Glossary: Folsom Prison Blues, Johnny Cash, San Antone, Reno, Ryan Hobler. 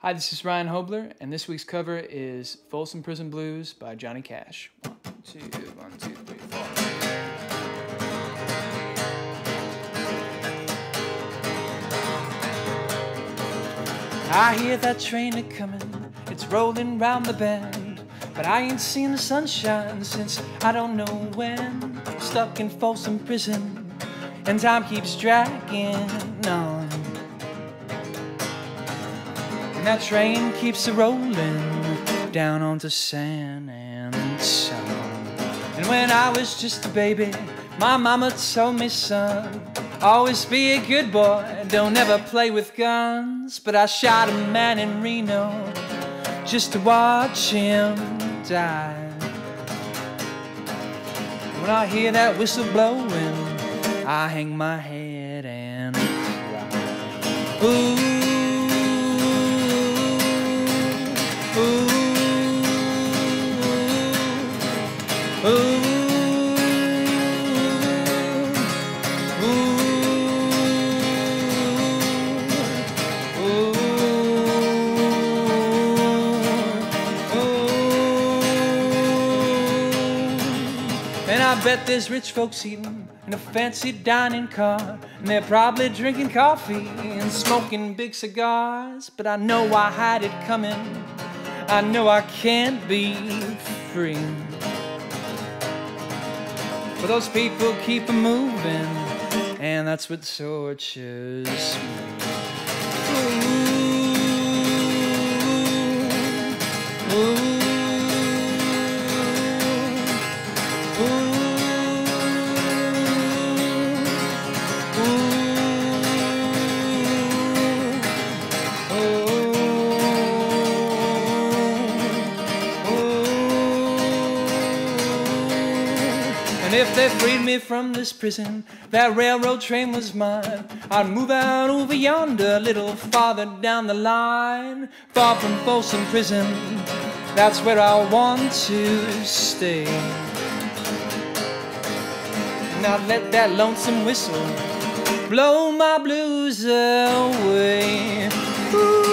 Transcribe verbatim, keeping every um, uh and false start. Hi, this is Ryan Hobler, and this week's cover is Folsom Prison Blues by Johnny Cash. One, two, one, two, three, four. I hear that train a-comin', it's rolling round the bend, but I ain't seen the sunshine since I don't know when. Stuck in Folsom Prison, and time keeps dragging on. That train keeps a-rollin' down onto San Antone. And when I was just a baby, my mama told me, son, always be a good boy, don't ever play with guns. But I shot a man in Reno just to watch him die. When I hear that whistle blowin', I hang my head and cry. Ooh, ooh, ooh, ooh, ooh. And I bet there's rich folks eating in a fancy dining car, and they're probably drinking coffee and smoking big cigars. But I know I had it coming, I know I can't be free, but those people keep a-moving, and that's what tortures me. Ooh, ooh, ooh. And if they freed me from this prison, that railroad train was mine, I'd move out over yonder, little farther down the line. Far from Folsom Prison, that's where I want to stay. And I'd let that lonesome whistle blow my blues away. Ooh.